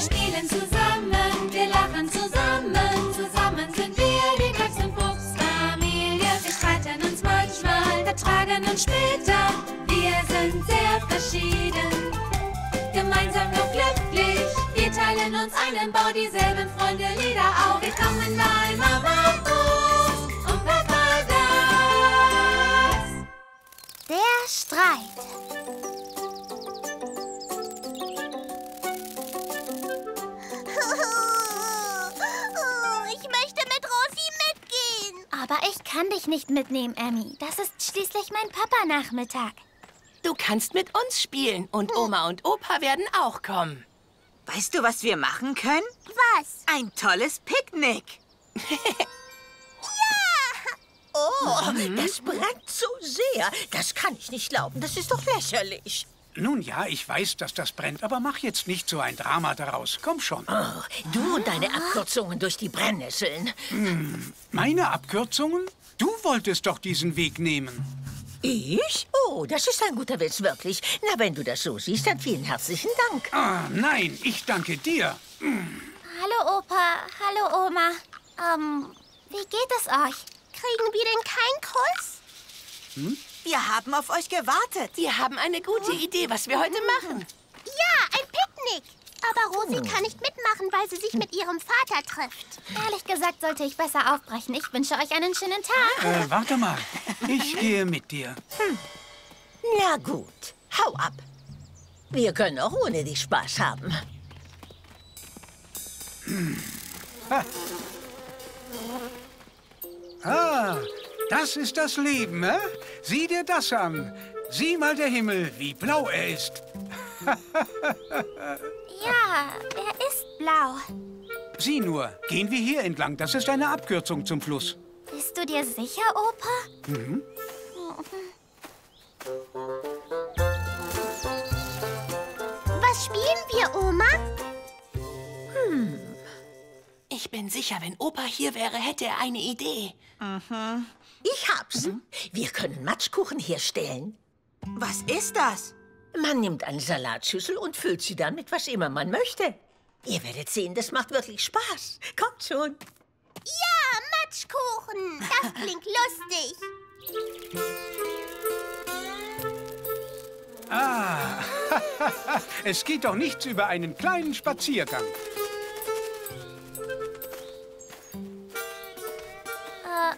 Wir spielen zusammen, wir lachen zusammen, zusammen sind wir die Katz- und Fuchsfamilie. Wir streiten uns manchmal, vertragen uns später, wir sind sehr verschieden. Gemeinsam nur glücklich, wir teilen uns einen Bau, dieselben Freunde, Lieder auch. Wir kommen bei Mama Fuchs und Papa Dachs. Der Streit. Aber ich kann dich nicht mitnehmen, Emmy. Das ist schließlich mein Papa-Nachmittag. Du kannst mit uns spielen und Oma und Opa werden auch kommen. Weißt du, was wir machen können? Was? Ein tolles Picknick. Ja! Oh, das brennt so sehr. Das kann ich nicht glauben. Das ist doch lächerlich. Nun ja, ich weiß, dass das brennt, aber mach jetzt nicht so ein Drama daraus. Komm schon. Oh, du und deine Abkürzungen durch die Brennnesseln. Meine Abkürzungen? Du wolltest doch diesen Weg nehmen. Ich? Oh, das ist ein guter Witz, wirklich. Na, wenn du das so siehst, dann vielen herzlichen Dank. Ah, nein, ich danke dir. Hallo, Opa. Hallo, Oma. Wie geht es euch? Kriegen wir denn keinen Kuss? Wir haben auf euch gewartet. Wir haben eine gute Idee, was wir heute machen. Ja, ein Picknick. Aber Rosie kann nicht mitmachen, weil sie sich mit ihrem Vater trifft. Ehrlich gesagt, sollte ich besser aufbrechen. Ich wünsche euch einen schönen Tag. Warte mal. Ich gehe mit dir. Na gut, hau ab. Wir können auch ohne dich Spaß haben. Das ist das Leben, hä? Sieh dir das an. Sieh mal der Himmel, wie blau er ist. Ja, er ist blau. Sieh nur, gehen wir hier entlang. Das ist eine Abkürzung zum Fluss. Bist du dir sicher, Opa? Was spielen wir, Oma? Ich bin sicher, wenn Opa hier wäre, hätte er eine Idee. Ich hab's. Wir können Matschkuchen herstellen. Was ist das? Man nimmt eine Salatschüssel und füllt sie dann mit was immer man möchte. Ihr werdet sehen, das macht wirklich Spaß. Kommt schon. Ja, Matschkuchen. Das klingt lustig. Es geht doch nichts über einen kleinen Spaziergang.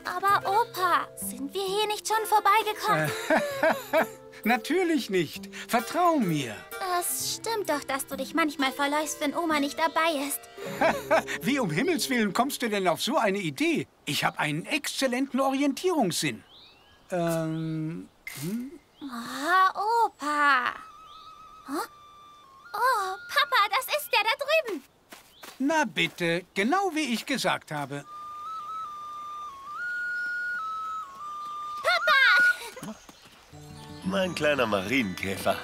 Aber Opa, sind wir hier nicht schon vorbeigekommen? Natürlich nicht. Vertrau mir. Es stimmt doch, dass du dich manchmal verläufst, wenn Oma nicht dabei ist. Wie um Himmels Willen kommst du denn auf so eine Idee? Ich habe einen exzellenten Orientierungssinn. Oh, Opa. Oh, Papa, das ist der da drüben. Na bitte, genau wie ich gesagt habe. Mein kleiner Marienkäfer.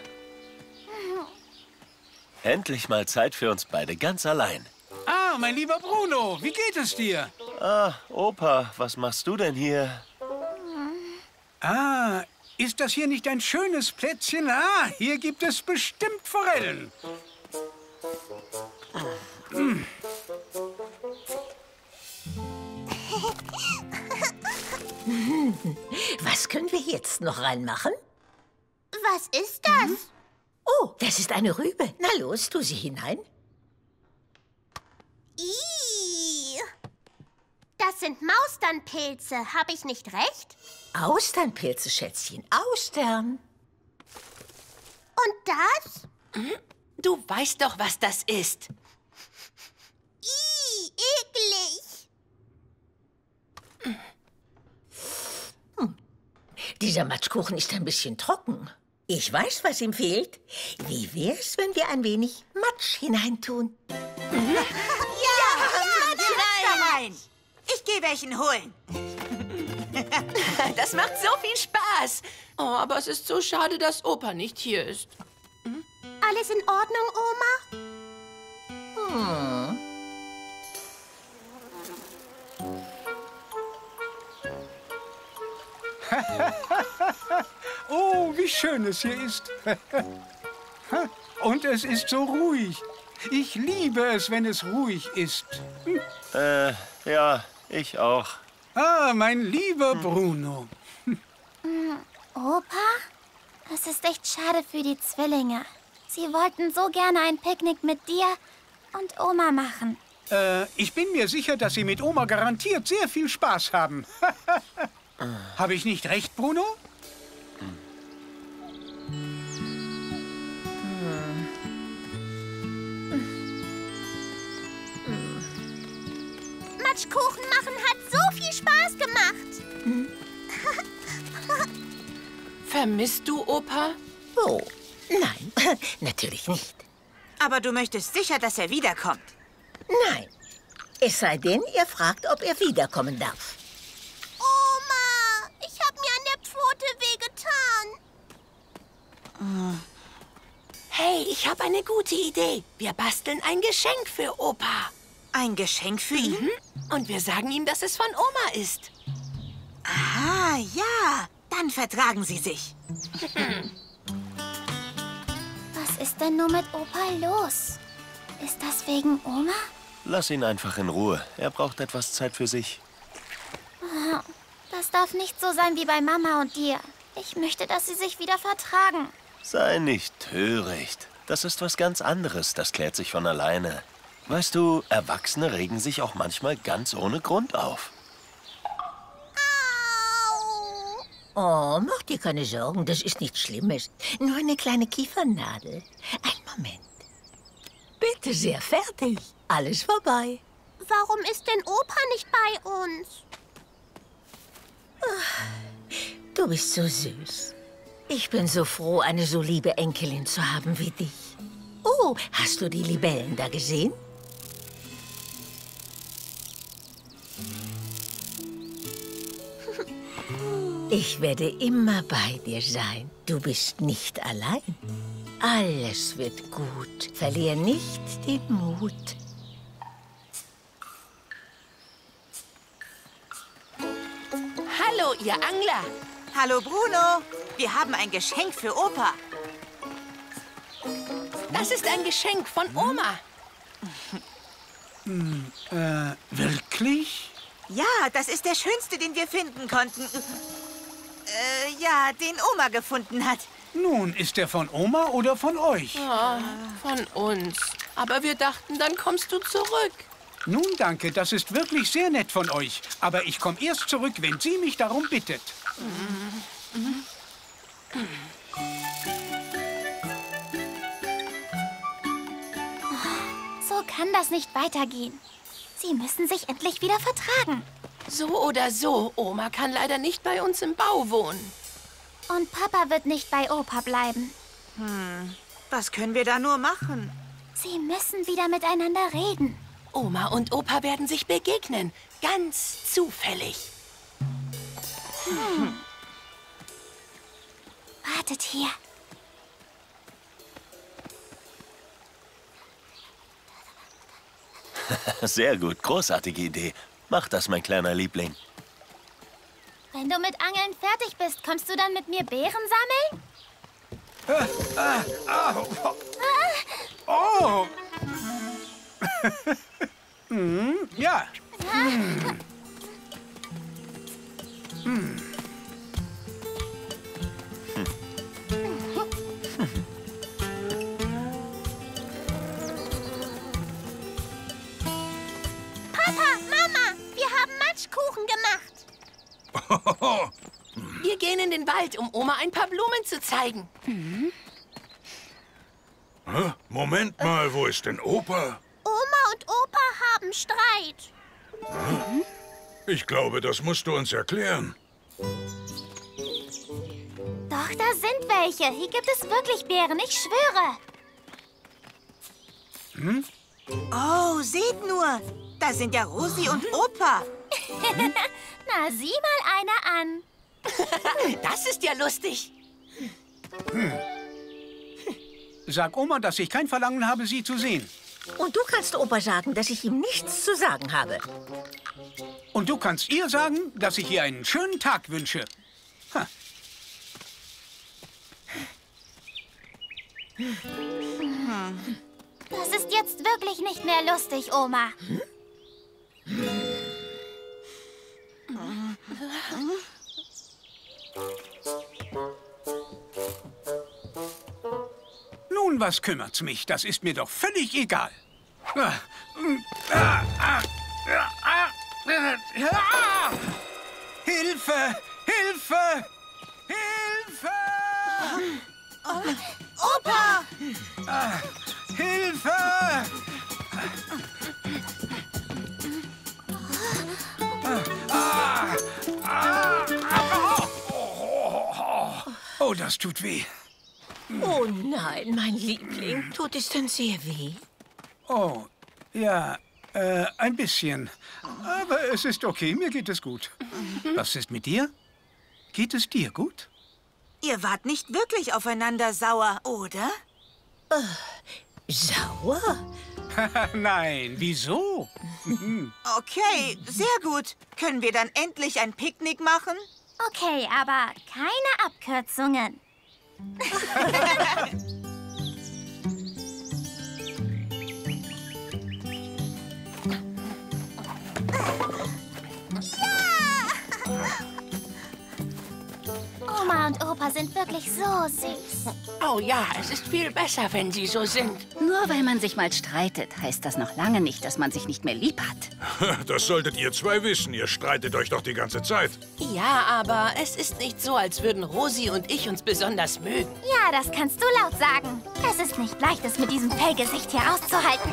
Endlich mal Zeit für uns beide ganz allein. Ah, mein lieber Bruno, wie geht es dir? Ah, Opa, was machst du denn hier? Ah, ist das hier nicht ein schönes Plätzchen? Ah, hier gibt es bestimmt Forellen. Was können wir jetzt noch reinmachen? Was ist das? Oh, das ist eine Rübe. Na los, tu sie hinein. Ihhh. Das sind Mausternpilze. Habe ich nicht recht? Austernpilze, Schätzchen. Austern. Und das? Du weißt doch, was das ist. Ihhh, eklig. Dieser Matschkuchen ist ein bisschen trocken. Ich weiß, was ihm fehlt. Wie wär's, wenn wir ein wenig Matsch hineintun? Ja, Matsch rein! Ich gehe welchen holen. Das macht so viel Spaß. Oh, aber es ist so schade, dass Opa nicht hier ist. Alles in Ordnung, Oma? Oh, wie schön es hier ist. Und es ist so ruhig. Ich liebe es, wenn es ruhig ist. Ja, ich auch. Ah, mein lieber Bruno. Opa? Das ist echt schade für die Zwillinge. Sie wollten so gerne ein Picknick mit dir und Oma machen. Ich bin mir sicher, dass sie mit Oma garantiert sehr viel Spaß haben. Habe ich nicht recht, Bruno? Matschkuchen machen hat so viel Spaß gemacht. Vermisst du Opa? Oh, nein, natürlich nicht. Aber du möchtest sicher, dass er wiederkommt. Nein, es sei denn, ihr fragt, ob er wiederkommen darf. Oma, ich habe mir an der Pfote wehgetan. Hey, ich habe eine gute Idee. Wir basteln ein Geschenk für Opa. Ein Geschenk für ihn? Und wir sagen ihm, dass es von Oma ist. Ah, ja. Dann vertragen sie sich. Was ist denn nur mit Opa los? Ist das wegen Oma? Lass ihn einfach in Ruhe. Er braucht etwas Zeit für sich. Das darf nicht so sein wie bei Mama und dir. Ich möchte, dass sie sich wieder vertragen. Sei nicht töricht. Das ist was ganz anderes. Das klärt sich von alleine. Weißt du, Erwachsene regen sich auch manchmal ganz ohne Grund auf. Oh, mach dir keine Sorgen, das ist nichts Schlimmes. Nur eine kleine Kiefernadel. Ein Moment. Bitte sehr, fertig. Alles vorbei. Warum ist denn Opa nicht bei uns? Oh, du bist so süß. Ich bin so froh, eine so liebe Enkelin zu haben wie dich. Oh, hast du die Libellen da gesehen? Ich werde immer bei dir sein. Du bist nicht allein. Alles wird gut. Verlier nicht den Mut. Hallo, ihr Angler. Hallo, Bruno. Wir haben ein Geschenk für Opa. Das ist ein Geschenk von Oma. Wirklich? Ja, das ist der schönste, den wir finden konnten. Ja, den Oma gefunden hat. Nun, ist er von Oma oder von euch? Ja, von uns. Aber wir dachten, dann kommst du zurück. Nun, danke. Das ist wirklich sehr nett von euch. Aber ich komme erst zurück, wenn sie mich darum bittet. So kann das nicht weitergehen. Sie müssen sich endlich wieder vertragen. So oder so, Oma kann leider nicht bei uns im Bau wohnen. Und Papa wird nicht bei Opa bleiben. Was können wir da nur machen? Sie müssen wieder miteinander reden. Oma und Opa werden sich begegnen, ganz zufällig. Wartet hier. Sehr gut, großartige Idee. Mach das, mein kleiner Liebling. Wenn du mit Angeln fertig bist, kommst du dann mit mir Beeren sammeln? Oh! Ja. Kuchen gemacht. Wir gehen in den Wald, um Oma ein paar Blumen zu zeigen. Moment mal, wo ist denn Opa? Oma und Opa haben Streit. Ich glaube, das musst du uns erklären. Doch, da sind welche. Hier gibt es wirklich Beeren, ich schwöre. Oh, seht nur. Da sind ja Rosie und Opa. Na, sieh mal einer an. Das ist ja lustig. Sag Oma, dass ich kein Verlangen habe, sie zu sehen. Und du kannst Opa sagen, dass ich ihm nichts zu sagen habe. Und du kannst ihr sagen, dass ich ihr einen schönen Tag wünsche. Das ist jetzt wirklich nicht mehr lustig, Oma. Nun, was kümmert's mich? Das ist mir doch völlig egal. Hilfe! Hilfe! Hilfe! Opa! Hilfe! Oh, das tut weh. Oh nein, mein Liebling. Tut es denn sehr weh? Oh, ja, ein bisschen. Aber es ist okay, mir geht es gut. Was ist mit dir? Geht es dir gut? Ihr wart nicht wirklich aufeinander sauer, oder? Sauer? Nein, wieso? Okay, sehr gut. Können wir dann endlich ein Picknick machen? Okay, aber keine Abkürzungen. Oma und Opa sind wirklich so süß. Oh ja, es ist viel besser, wenn sie so sind. Nur weil man sich mal streitet, heißt das noch lange nicht, dass man sich nicht mehr lieb hat. Das solltet ihr zwei wissen. Ihr streitet euch doch die ganze Zeit. Ja, aber es ist nicht so, als würden Rosie und ich uns besonders mögen. Ja, das kannst du laut sagen. Es ist nicht leicht, es mit diesem Fellgesicht hier auszuhalten.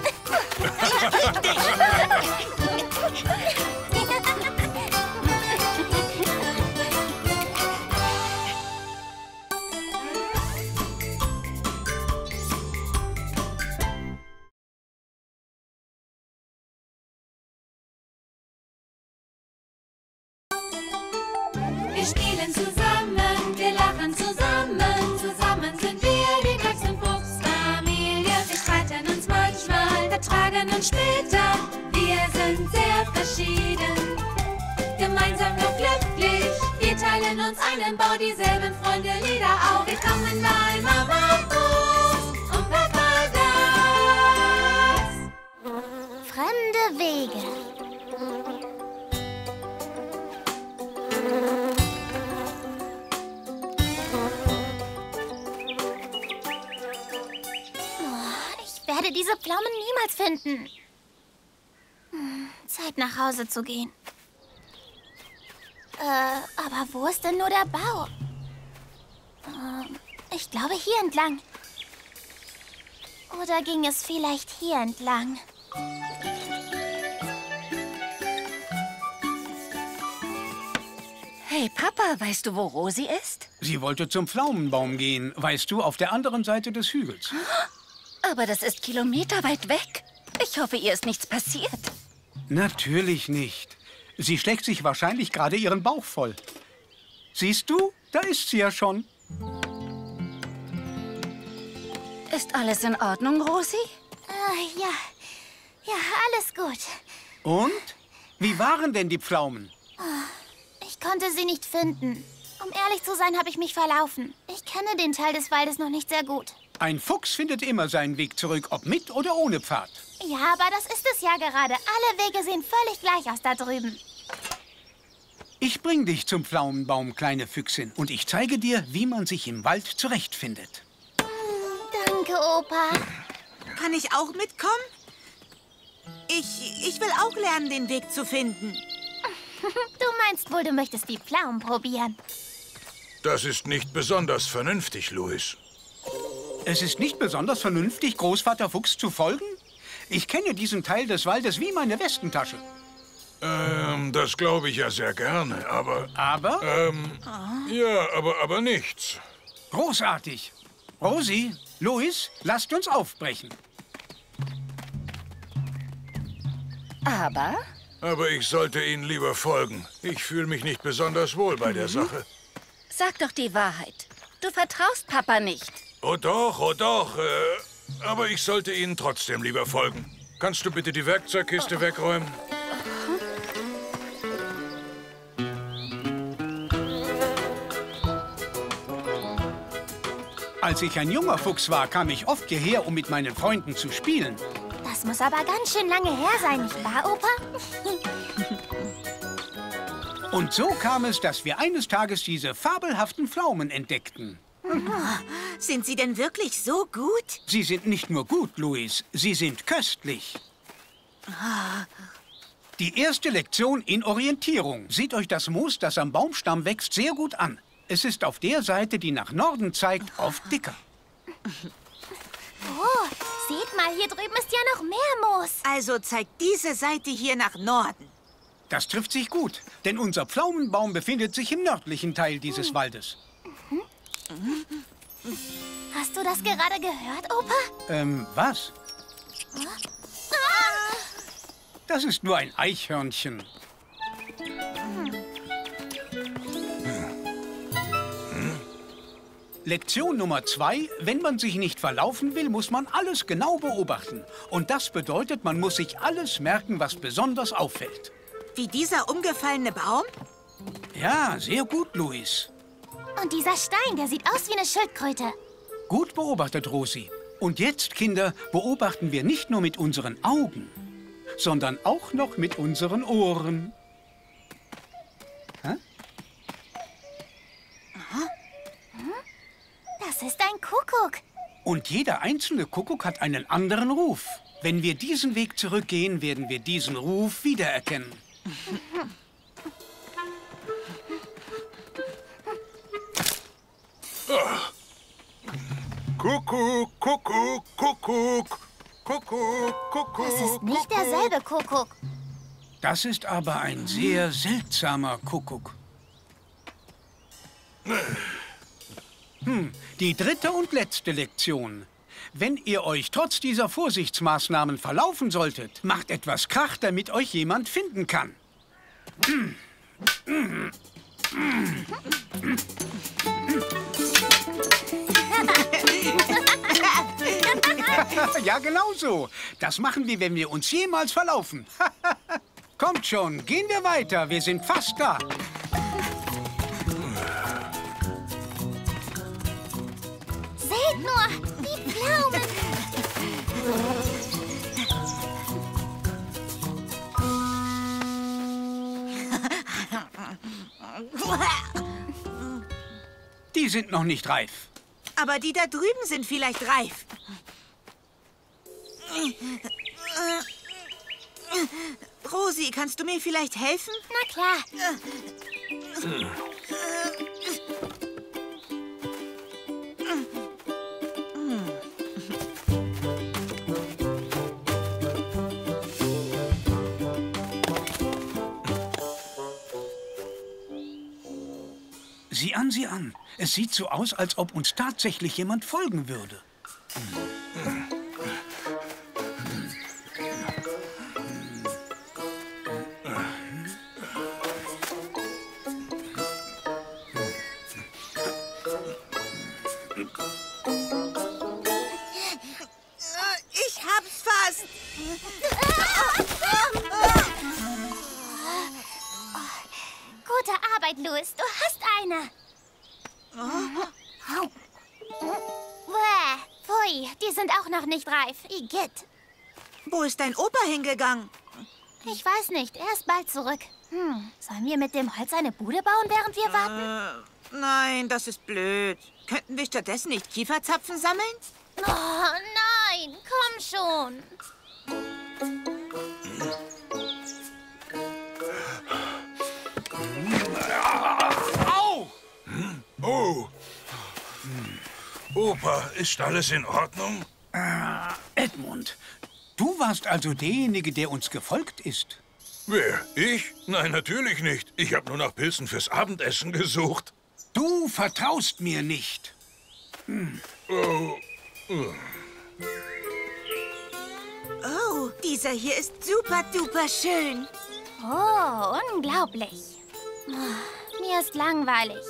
Wir spielen zusammen, wir lachen zusammen, zusammen sind wir die Dachs- und Fuchsfamilie. Wir streiten uns manchmal, vertragen uns später, wir sind sehr verschieden. Gemeinsam nur glücklich, wir teilen uns einen Bau, dieselben Freunde, Lieder auch. Wir kommen bei Mama Fuchs und Papa Dachs. Fremde Wege. Ich werde diese Pflaumen niemals finden. Zeit, nach Hause zu gehen. Aber wo ist denn nur der Bau? Ich glaube, hier entlang. Oder ging es vielleicht hier entlang? Hey, Papa, weißt du, wo Rosie ist? Sie wollte zum Pflaumenbaum gehen, weißt du, auf der anderen Seite des Hügels. Aber das ist kilometerweit weg. Ich hoffe, ihr ist nichts passiert. Natürlich nicht. Sie schlägt sich wahrscheinlich gerade ihren Bauch voll. Siehst du? Da ist sie ja schon. Ist alles in Ordnung, Rosie? Ja. Ja, alles gut. Und? Wie waren denn die Pflaumen? Ich konnte sie nicht finden. Um ehrlich zu sein, habe ich mich verlaufen. Ich kenne den Teil des Waldes noch nicht sehr gut. Ein Fuchs findet immer seinen Weg zurück, ob mit oder ohne Pfad. Ja, aber das ist es ja gerade. Alle Wege sehen völlig gleich aus da drüben. Ich bring dich zum Pflaumenbaum, kleine Füchsin. Und ich zeige dir, wie man sich im Wald zurechtfindet. Danke, Opa. Kann ich auch mitkommen? Ich will auch lernen, den Weg zu finden. Du meinst wohl, du möchtest die Pflaumen probieren. Das ist nicht besonders vernünftig, Louis. Es ist nicht besonders vernünftig, Großvater Fuchs zu folgen? Ich kenne diesen Teil des Waldes wie meine Westentasche. Das glaube ich ja sehr gerne, aber... Aber? Ja, aber nichts. Großartig. Rosie, Louis, lasst uns aufbrechen. Aber? Aber ich sollte Ihnen lieber folgen. Ich fühle mich nicht besonders wohl bei der Sache. Sag doch die Wahrheit. Du vertraust Papa nicht. Oh doch, oh doch. Aber ich sollte Ihnen trotzdem lieber folgen. Kannst du bitte die Werkzeugkiste wegräumen? Als ich ein junger Fuchs war, kam ich oft hierher, um mit meinen Freunden zu spielen. Das muss aber ganz schön lange her sein, nicht wahr, Opa? Und so kam es, dass wir eines Tages diese fabelhaften Pflaumen entdeckten. Oh, sind sie denn wirklich so gut? Sie sind nicht nur gut, Louis, sie sind köstlich. Oh. Die erste Lektion in Orientierung. Seht euch das Moos, das am Baumstamm wächst, sehr gut an. Es ist auf der Seite, die nach Norden zeigt, oft dicker. Oh, seht mal, hier drüben ist ja noch mehr Moos. Also zeigt diese Seite hier nach Norden. Das trifft sich gut, denn unser Pflaumenbaum befindet sich im nördlichen Teil dieses Waldes. Hast du das gerade gehört, Opa? Was? Ah! Das ist nur ein Eichhörnchen. Lektion Nummer 2. Wenn man sich nicht verlaufen will, muss man alles genau beobachten. Und das bedeutet, man muss sich alles merken, was besonders auffällt. Wie dieser umgefallene Baum? Ja, sehr gut, Louis. Und dieser Stein, der sieht aus wie eine Schildkröte. Gut beobachtet, Rosie. Und jetzt, Kinder, beobachten wir nicht nur mit unseren Augen, sondern auch noch mit unseren Ohren. Hä? Aha. Das ist ein Kuckuck. Und jeder einzelne Kuckuck hat einen anderen Ruf. Wenn wir diesen Weg zurückgehen, werden wir diesen Ruf wiedererkennen. Kuckuck, Kuckuck, Kuckuck, Kuckuck, Kuckuck. Das ist nicht derselbe Kuckuck. Das ist aber ein sehr seltsamer Kuckuck. Die dritte und letzte Lektion. Wenn ihr euch trotz dieser Vorsichtsmaßnahmen verlaufen solltet, macht etwas Krach, damit euch jemand finden kann. Ja, genau so. Das machen wir, wenn wir uns jemals verlaufen. Kommt schon, gehen wir weiter. Wir sind fast da. Seht nur, die Pflaumen. Die sind noch nicht reif. Aber die da drüben sind vielleicht reif. Rosie, kannst du mir vielleicht helfen? Na klar. Sieh an, sieh an. Es sieht so aus, als ob uns tatsächlich jemand folgen würde. Ich hab's fast. Gute Arbeit, Louis. Du hast eine. Oh. Pfui, die sind auch noch nicht reif. Igitt. Wo ist dein Opa hingegangen? Ich weiß nicht. Er ist bald zurück. Sollen wir mit dem Holz eine Bude bauen, während wir warten? Nein, das ist blöd. Könnten wir stattdessen nicht Kieferzapfen sammeln? Oh, nein. Komm schon. Oh! Opa, ist alles in Ordnung? Edmund, du warst also derjenige, der uns gefolgt ist. Wer? Ich? Nein, natürlich nicht. Ich habe nur nach Pilzen fürs Abendessen gesucht. Du vertraust mir nicht. Oh, dieser hier ist super duper schön. Oh, unglaublich. Mir ist langweilig.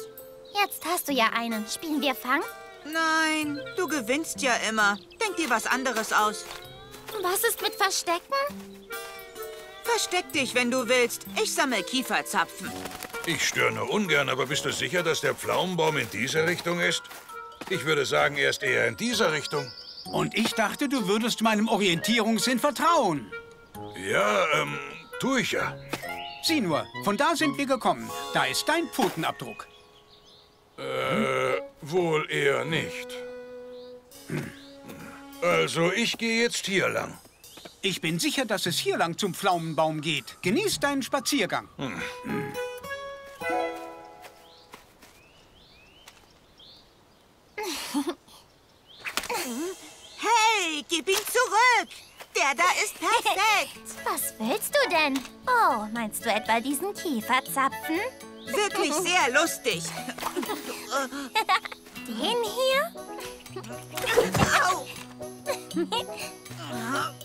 Jetzt hast du ja einen. Spielen wir Fang? Nein, du gewinnst ja immer. Denk dir was anderes aus. Was ist mit Verstecken? Versteck dich, wenn du willst. Ich sammle Kieferzapfen. Ich störe ungern, aber bist du sicher, dass der Pflaumenbaum in diese Richtung ist? Ich würde sagen, erst eher in dieser Richtung. Und ich dachte, du würdest meinem Orientierungssinn vertrauen. Ja, tue ich ja. Sieh nur, von da sind wir gekommen. Da ist dein Pfotenabdruck. Wohl eher nicht. Also, ich gehe jetzt hier lang. Ich bin sicher, dass es hier lang zum Pflaumenbaum geht. Genieß deinen Spaziergang. Hey, gib ihn zurück! Der da ist perfekt! Was willst du denn? Oh, meinst du etwa diesen Kieferzapfen? Wirklich sehr lustig. Den hier? Au!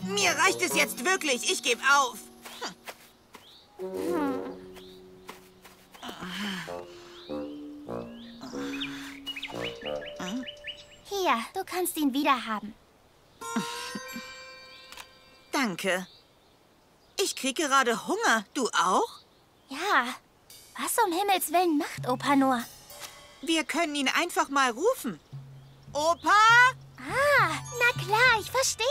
Mir reicht es jetzt wirklich. Ich gebe auf. Hier, du kannst ihn wiederhaben. Danke. Ich kriege gerade Hunger. Du auch? Ja. Was um Himmels Willen macht Opa nur? Wir können ihn einfach mal rufen. Opa? Ah, na klar, ich verstehe.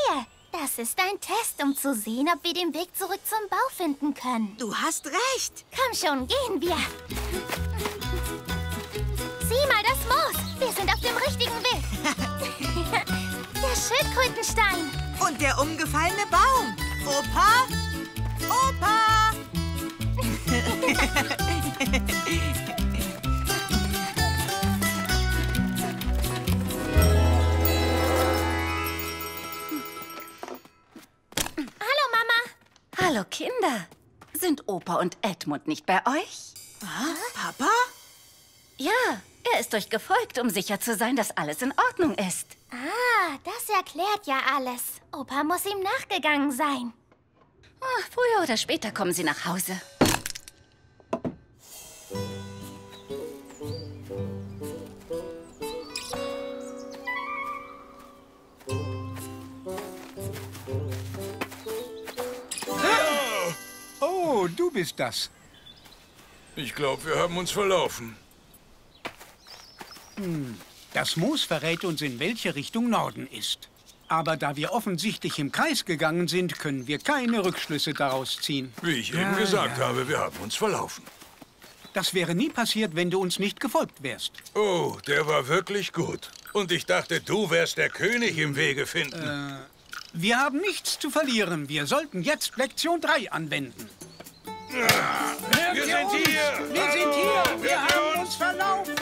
Das ist ein Test, um zu sehen, ob wir den Weg zurück zum Bau finden können. Du hast recht. Komm schon, gehen wir. Sieh mal das Moos. Wir sind auf dem richtigen Weg. Der Schildkrötenstein. Und der umgefallene Baum. Opa? Opa! Hallo, Kinder. Sind Opa und Edmund nicht bei euch? Papa? Ja, er ist euch gefolgt, um sicher zu sein, dass alles in Ordnung ist. Ah, das erklärt ja alles. Opa muss ihm nachgegangen sein. Ach, früher oder später kommen sie nach Hause. Oh, du bist das. Ich glaube, wir haben uns verlaufen. Das Moos verrät uns, in welche Richtung Norden ist. Aber da wir offensichtlich im Kreis gegangen sind, können wir keine Rückschlüsse daraus ziehen. Wie ich eben gesagt habe, wir haben uns verlaufen. Das wäre nie passiert, wenn du uns nicht gefolgt wärst. Oh, der war wirklich gut. Und ich dachte, du wärst der König im Wege finden. Wir haben nichts zu verlieren. Wir sollten jetzt Lektion 3 anwenden. Wir sind hier! Wir sind hier! Wir haben uns verlaufen!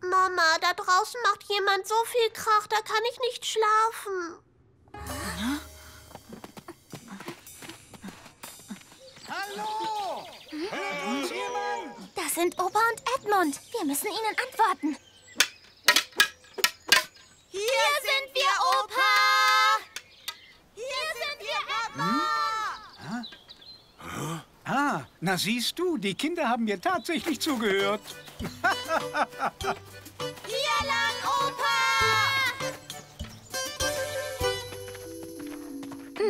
Mama, da draußen macht jemand so viel Krach, da kann ich nicht schlafen. Hallo! Hört uns jemand? Das sind Opa und Edmund. Wir müssen ihnen antworten. Hier sind wir, Opa! Hier sind wir, Mama! Ah, na siehst du, die Kinder haben mir tatsächlich zugehört. Hier lang, Opa!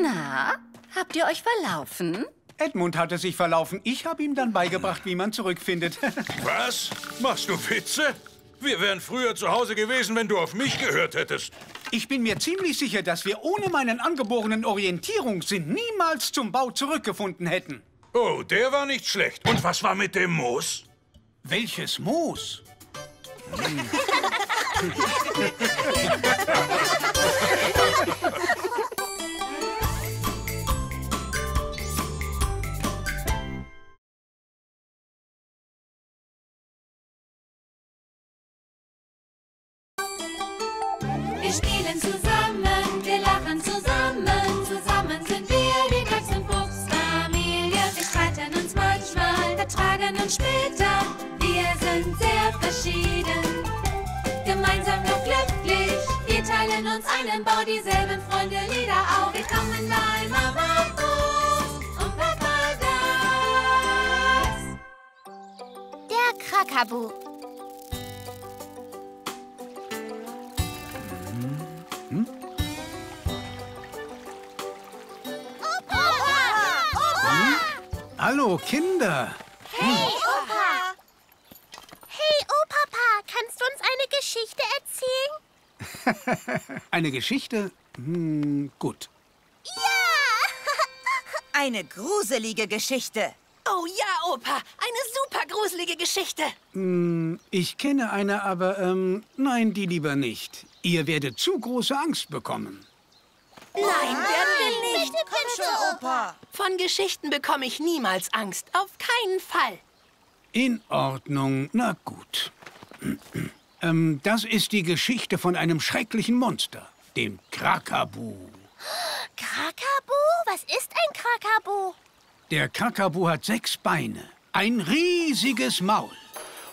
Na, habt ihr euch verlaufen? Edmund hatte sich verlaufen. Ich habe ihm dann beigebracht, wie man zurückfindet. Was? Machst du Witze? Wir wären früher zu Hause gewesen, wenn du auf mich gehört hättest. Ich bin mir ziemlich sicher, dass wir ohne meinen angeborenen Orientierungssinn niemals zum Bau zurückgefunden hätten. Oh, der war nicht schlecht. Und was war mit dem Moos? Welches Moos? Wir spielen zusammen, wir lachen zusammen, zusammen sind wir die Katz- und Fuchsfamilie. Wir streiten uns manchmal, vertragen uns später, wir sind sehr verschieden. Gemeinsam nur glücklich, wir teilen uns einen Bau, dieselben Freunde, Lieder auch. Wir kommen bei Mama Fuchs und Papa Dachs. Der Krakabu. Hallo, Kinder! Hey, Opa! Hey, Opapa! Eine Geschichte? Hm, gut. Ja! Eine gruselige Geschichte. Oh ja, Opa, eine super gruselige Geschichte. Hm, ich kenne eine, aber nein, die lieber nicht. Ihr werdet zu große Angst bekommen. Nein, werden wir nicht. Komm schon, Opa. Von Geschichten bekomme ich niemals Angst. Auf keinen Fall. In Ordnung. Na gut. Das ist die Geschichte von einem schrecklichen Monster, dem Krakabu. Krakabu? Was ist ein Krakabu? Der Krakabu hat 6 Beine, ein riesiges Maul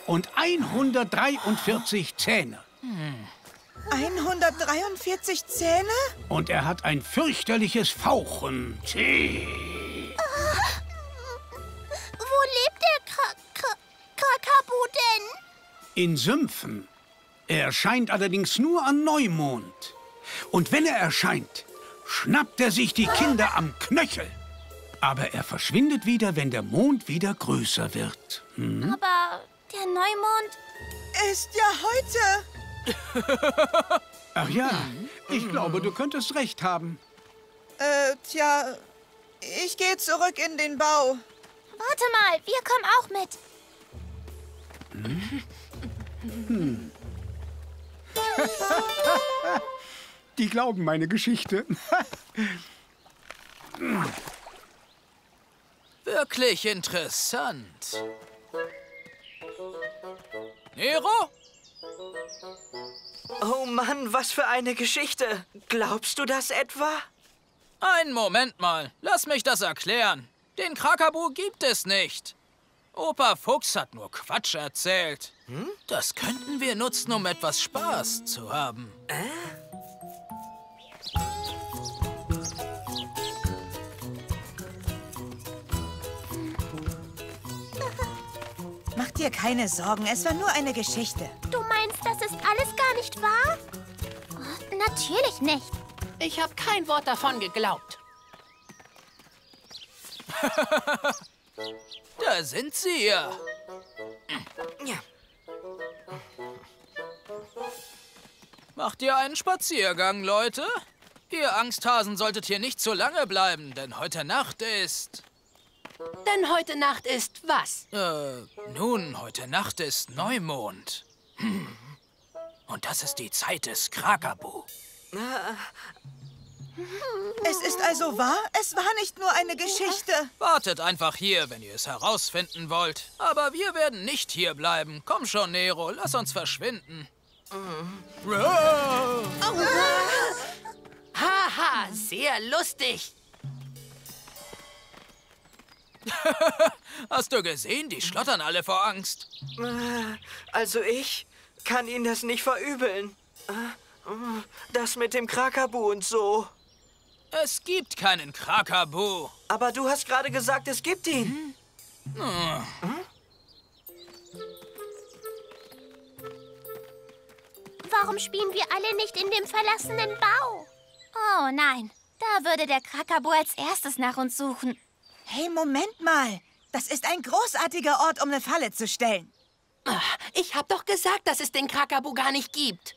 und 143 Zähne. 143 Zähne? Und er hat ein fürchterliches Fauchen. Wo lebt der Krakabu denn? In Sümpfen. Er erscheint allerdings nur an Neumond. Und wenn er erscheint, schnappt er sich die Kinder am Knöchel. Aber er verschwindet wieder, wenn der Mond wieder größer wird. Hm? Aber der Neumond ist ja heute. Ach ja, ich glaube, du könntest recht haben. Tja, ich gehe zurück in den Bau. Warte mal, wir kommen auch mit. Die glauben meine Geschichte. Wirklich interessant. Nero? Oh Mann, was für eine Geschichte. Glaubst du das etwa? Einen Moment mal. Lass mich das erklären. Den Krakabu gibt es nicht. Opa Fuchs hat nur Quatsch erzählt. Hm? Das könnten wir nutzen, um etwas Spaß zu haben. Mach dir keine Sorgen, es war nur eine Geschichte. Du meinst, das ist alles gar nicht wahr? Oh, natürlich nicht. Ich habe kein Wort davon geglaubt. Da sind sie ja. Macht ihr einen Spaziergang, Leute? Ihr Angsthasen solltet hier nicht zu lange bleiben, denn heute Nacht ist... Denn heute Nacht ist was? Nun, heute Nacht ist Neumond. Und das ist die Zeit des Krakabu. Es ist also wahr? Es war nicht nur eine Geschichte. Wartet einfach hier, wenn ihr es herausfinden wollt. Aber wir werden nicht hier bleiben. Komm schon, Nero, lass uns verschwinden. Haha, sehr lustig. Hast du gesehen? Die schlottern alle vor Angst. Also ich kann ihnen das nicht verübeln. Das mit dem Krakabu und so. Es gibt keinen Krakabu. Aber du hast gerade gesagt, es gibt ihn. Warum spielen wir alle nicht in dem verlassenen Bau? Oh nein, da würde der Krakabu als erstes nach uns suchen. Hey, Moment mal. Das ist ein großartiger Ort, um eine Falle zu stellen. Ach, ich hab doch gesagt, dass es den Krakabu gar nicht gibt.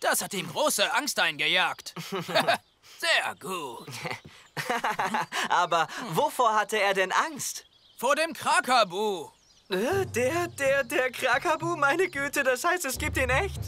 Das hat ihm große Angst eingejagt. Sehr gut. Aber wovor hatte er denn Angst? Vor dem Krakabu. Der Krakabu? Meine Güte, das heißt, es gibt ihn echt?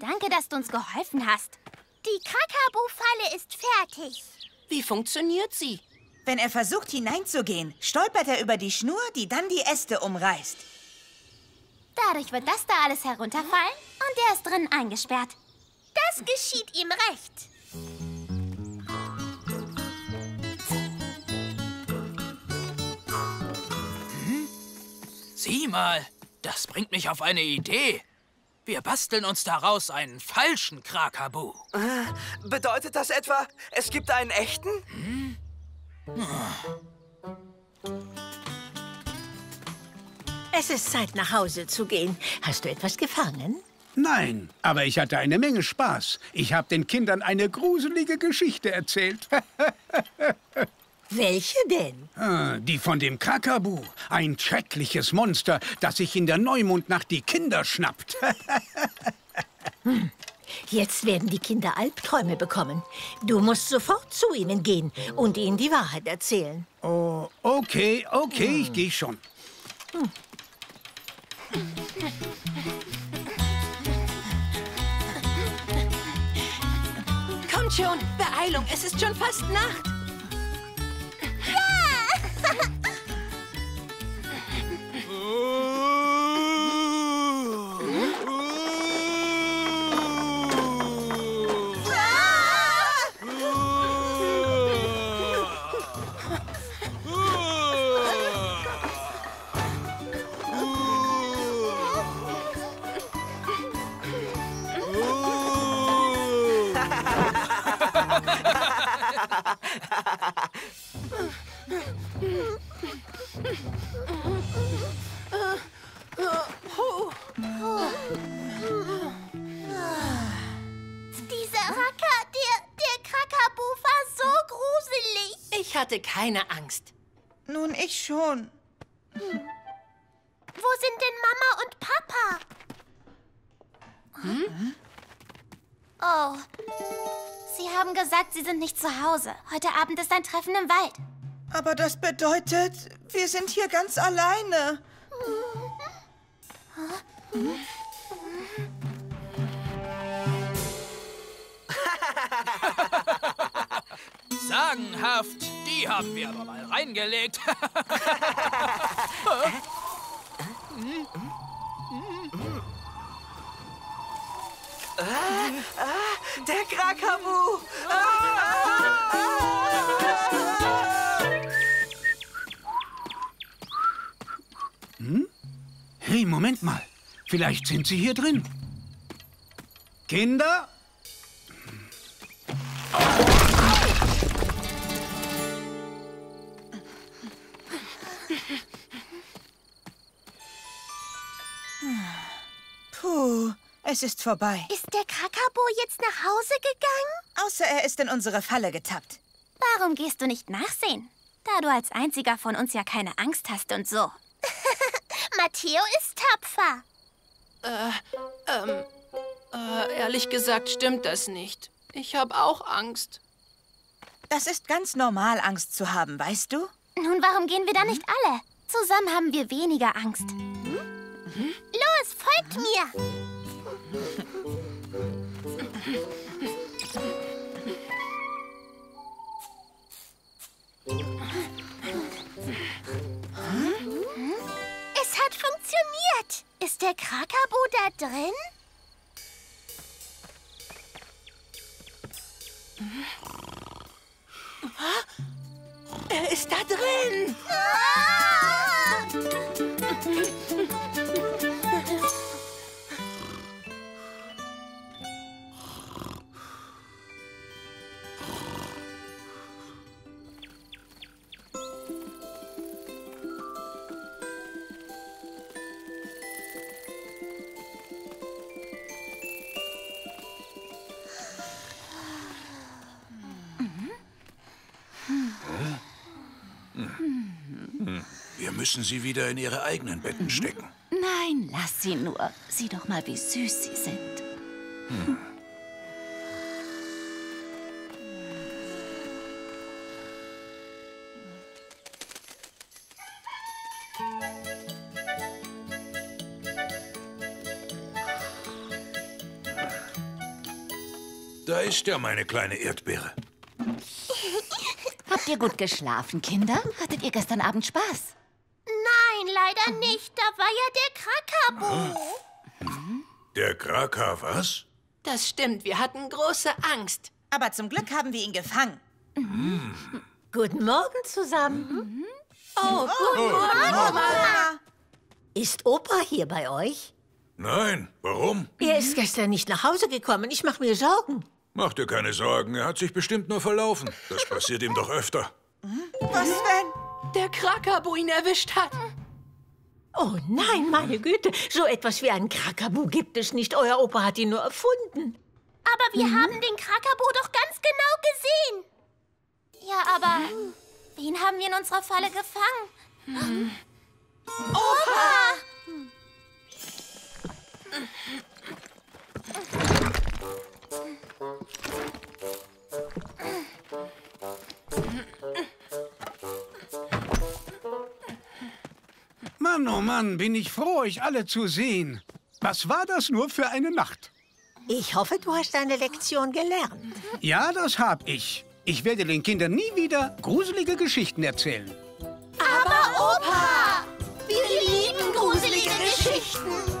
Danke, dass du uns geholfen hast. Die Krakabu-Falle ist fertig. Wie funktioniert sie? Wenn er versucht, hineinzugehen, stolpert er über die Schnur, die dann die Äste umreißt. Dadurch wird das da alles herunterfallen und er ist drinnen eingesperrt. Das geschieht ihm recht. Sieh mal, Das bringt mich auf eine Idee. Wir basteln uns daraus einen falschen Krakabu. Bedeutet das etwa, es gibt einen echten? Hm? Es ist Zeit, nach Hause zu gehen. Hast du etwas gefangen? Nein, aber ich hatte eine Menge Spaß. Ich habe den Kindern eine gruselige Geschichte erzählt. Welche denn? Die von dem Krakabu. Ein schreckliches Monster, das sich in der Neumondnacht die Kinder schnappt. Jetzt werden die Kinder Albträume bekommen. Du musst sofort zu ihnen gehen und ihnen die Wahrheit erzählen. Oh, okay, okay, ich gehe schon. Kommt schon, Beeilung, es ist schon fast Nacht. Ich hatte keine Angst. Nun, ich schon. Wo sind denn Mama und Papa? Hm? Oh, sie haben gesagt, sie sind nicht zu Hause. Heute Abend ist ein Treffen im Wald. Aber das bedeutet, wir sind hier ganz alleine. Sagenhaft. Die haben wir aber mal reingelegt. Der Krakabu! Hey, Moment mal. Vielleicht sind sie hier drin. Kinder? Es ist vorbei. Ist der Krakabu jetzt nach Hause gegangen? Außer er ist in unsere Falle getappt. Warum gehst du nicht nachsehen? Da du als einziger von uns ja keine Angst hast und so. Matteo ist tapfer. Ehrlich gesagt stimmt das nicht. Ich habe auch Angst. Das ist ganz normal, Angst zu haben, weißt du? Nun, warum gehen wir da nicht alle? Zusammen haben wir weniger Angst. Los, folgt mir! Es hat funktioniert! Ist der Krakabu da drin? Er ist da drin! Ah! Müssen sie wieder in ihre eigenen Betten stecken. Nein, lass sie nur. Sieh doch mal, wie süß sie sind. Da ist ja meine kleine Erdbeere. Habt ihr gut geschlafen, Kinder? Hattet ihr gestern Abend Spaß? Leider nicht. Da war ja der Krakabu. Der Kraka was? Das stimmt. Wir hatten große Angst. Aber zum Glück haben wir ihn gefangen. Guten Morgen zusammen. Oh, guten Morgen, Mama. Ist Opa hier bei euch? Nein, warum? Er ist gestern nicht nach Hause gekommen. Ich mache mir Sorgen. Mach dir keine Sorgen. Er hat sich bestimmt nur verlaufen. Das passiert ihm doch öfter. Was, wenn der Krakabu ihn erwischt hat? Oh nein, meine Güte. So etwas wie einen Krakabu gibt es nicht. Euer Opa hat ihn nur erfunden. Aber wir haben den Krakabu doch ganz genau gesehen. Ja, aber wen haben wir in unserer Falle gefangen? Opa! Mann, oh Mann, bin ich froh, euch alle zu sehen. Was war das nur für eine Nacht? Ich hoffe, du hast deine Lektion gelernt. Ja, das hab ich. Ich werde den Kindern nie wieder gruselige Geschichten erzählen. Aber Opa, wir lieben gruselige Geschichten.